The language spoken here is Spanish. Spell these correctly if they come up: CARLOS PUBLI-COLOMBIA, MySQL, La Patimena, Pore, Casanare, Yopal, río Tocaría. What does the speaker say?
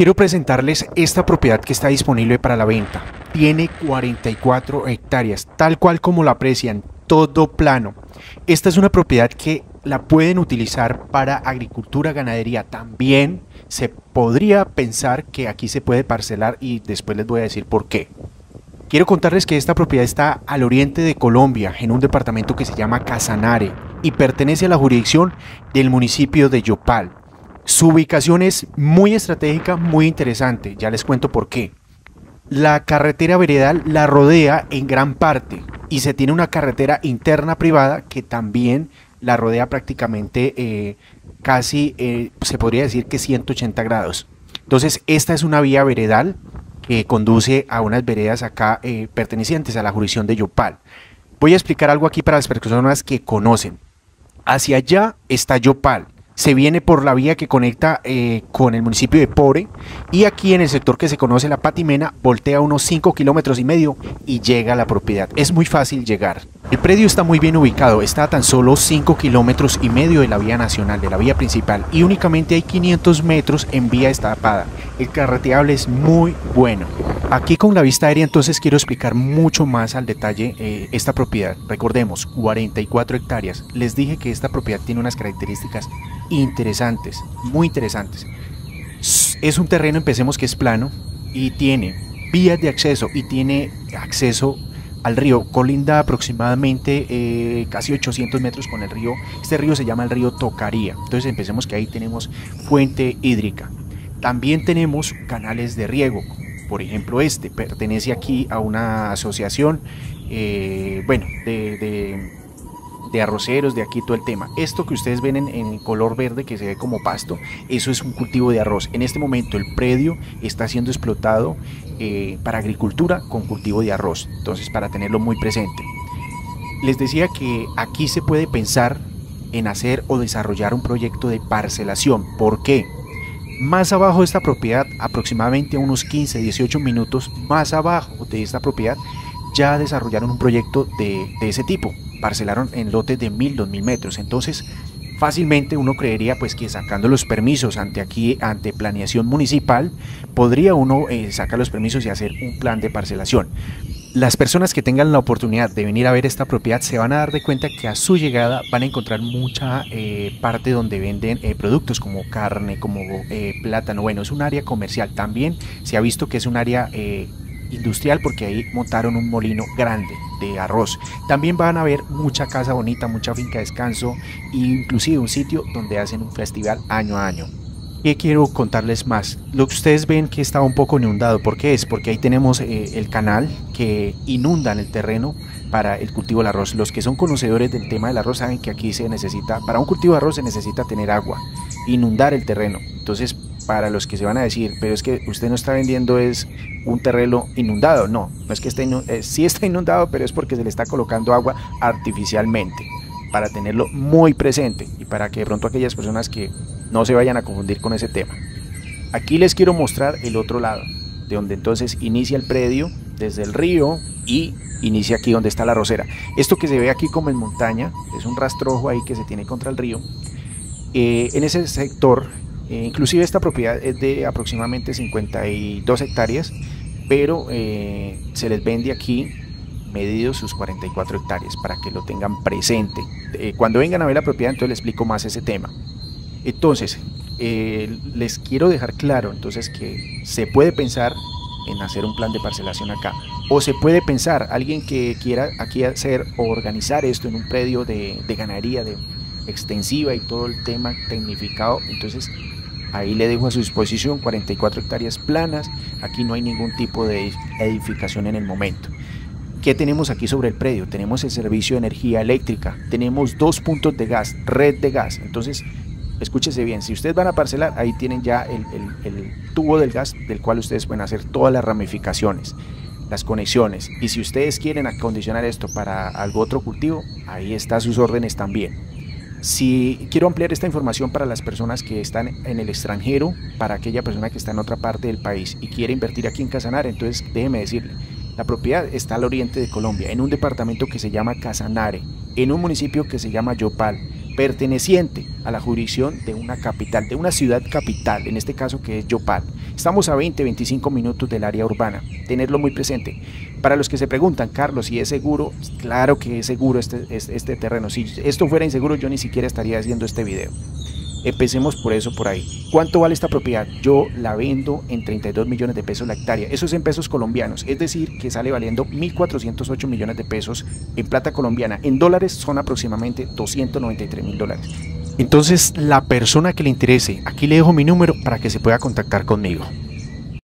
Quiero presentarles esta propiedad que está disponible para la venta. Tiene 44 hectáreas, tal cual como la aprecian, todo plano. Esta es una propiedad que la pueden utilizar para agricultura, ganadería. También se podría pensar que aquí se puede parcelar y después les voy a decir por qué. Quiero contarles que esta propiedad está al oriente de Colombia, en un departamento que se llama Casanare y pertenece a la jurisdicción del municipio de Yopal. Su ubicación es muy estratégica, muy interesante, ya les cuento por qué. La carretera veredal la rodea en gran parte y se tiene una carretera interna privada que también la rodea prácticamente casi se podría decir que 180 grados. Entonces esta es una vía veredal que conduce a unas veredas acá pertenecientes a la jurisdicción de Yopal. Voy a explicar algo aquí para las personas que conocen. Hacia allá está Yopal. Se viene por la vía que conecta con el municipio de Pore y aquí en el sector que se conoce La Patimena voltea unos 5,5 kilómetros y llega a la propiedad. Es muy fácil llegar. El predio está muy bien ubicado, está a tan solo 5,5 kilómetros de la vía nacional, de la vía principal, y únicamente hay 500 metros en vía estapada. El carreteable es muy bueno. Aquí con la vista aérea entonces quiero explicar mucho más al detalle esta propiedad. Recordemos, 44 hectáreas. Les dije que esta propiedad tiene unas características interesantes, muy interesantes. Es un terreno, empecemos, que es plano y tiene vías de acceso y tiene acceso al río. Colinda aproximadamente casi 800 metros con el río. Este río se llama el río Tocaría. Entonces empecemos que ahí tenemos fuente hídrica. También tenemos canales de riego. Por ejemplo, este pertenece aquí a una asociación de arroceros, de aquí todo el tema. Esto que ustedes ven en color verde que se ve como pasto, eso es un cultivo de arroz. En este momento el predio está siendo explotado para agricultura con cultivo de arroz, entonces para tenerlo muy presente. Les decía que aquí se puede pensar en hacer o desarrollar un proyecto de parcelación. ¿Por qué? Más abajo de esta propiedad, aproximadamente a unos 15-18 minutos más abajo de esta propiedad, ya desarrollaron un proyecto de ese tipo. Parcelaron en lotes de 1,000-2,000 metros. Entonces fácilmente uno creería pues que sacando los permisos ante planeación municipal podría uno sacar los permisos y hacer un plan de parcelación. Las personas que tengan la oportunidad de venir a ver esta propiedad se van a dar de cuenta que a su llegada van a encontrar mucha parte donde venden productos como carne, como plátano. Bueno, es un área comercial. También se ha visto que es un área industrial porque ahí montaron un molino grande de arroz. También van a ver mucha casa bonita, mucha finca de descanso e inclusive un sitio donde hacen un festival año a año. ¿Qué quiero contarles más? Lo que ustedes ven que está un poco inundado, ¿por qué es? Porque ahí tenemos el canal que inundan el terreno para el cultivo del arroz. Los que son conocedores del tema del arroz saben que aquí se necesita, para un cultivo de arroz se necesita tener agua, inundar el terreno. Entonces, para los que se van a decir, pero es que usted no está vendiendo es un terreno inundado. No es que esté inundado, sí está inundado, pero es porque se le está colocando agua artificialmente, para tenerlo muy presente y para que de pronto aquellas personas que no se vayan a confundir con ese tema. Aquí les quiero mostrar el otro lado, de donde entonces inicia el predio desde el río y inicia aquí donde está la arrocera. Esto que se ve aquí como en montaña, es un rastrojo ahí que se tiene contra el río. En ese sector, inclusive esta propiedad es de aproximadamente 52 hectáreas, pero se les vende aquí medidos sus 44 hectáreas para que lo tengan presente. Cuando vengan a ver la propiedad entonces les explico más ese tema. Entonces les quiero dejar claro entonces que se puede pensar en hacer un plan de parcelación acá, o se puede pensar alguien que quiera aquí hacer o organizar esto en un predio de ganadería de extensiva y todo el tema tecnificado. Entonces ahí le dejo a su disposición 44 hectáreas planas. Aquí no hay ningún tipo de edificación en el momento. ¿Qué tenemos aquí sobre el predio? Tenemos el servicio de energía eléctrica, tenemos 2 puntos de gas, red de gas. Entonces escúchese bien, si ustedes van a parcelar, ahí tienen ya el tubo del gas, del cual ustedes pueden hacer todas las ramificaciones, las conexiones. Y si ustedes quieren acondicionar esto para algún otro cultivo, ahí está sus órdenes también. Si quiero ampliar esta información para las personas que están en el extranjero, para aquella persona que está en otra parte del país y quiere invertir aquí en Casanare, entonces déjeme decirle, la propiedad está al oriente de Colombia, en un departamento que se llama Casanare, en un municipio que se llama Yopal, perteneciente a la jurisdicción de una capital, de una ciudad capital, en este caso que es Yopal. Estamos a 20-25 minutos del área urbana, tenerlo muy presente. Para los que se preguntan, Carlos, ¿si es seguro? Claro que es seguro este terreno. Si esto fuera inseguro, yo ni siquiera estaría haciendo este video. Empecemos por eso, por ahí. ¿Cuánto vale esta propiedad? Yo la vendo en 32 millones de pesos la hectárea. Eso es en pesos colombianos, es decir, que sale valiendo 1.408 millones de pesos en plata colombiana. En dólares son aproximadamente 293 mil dólares. Entonces, la persona que le interese, aquí le dejo mi número para que se pueda contactar conmigo.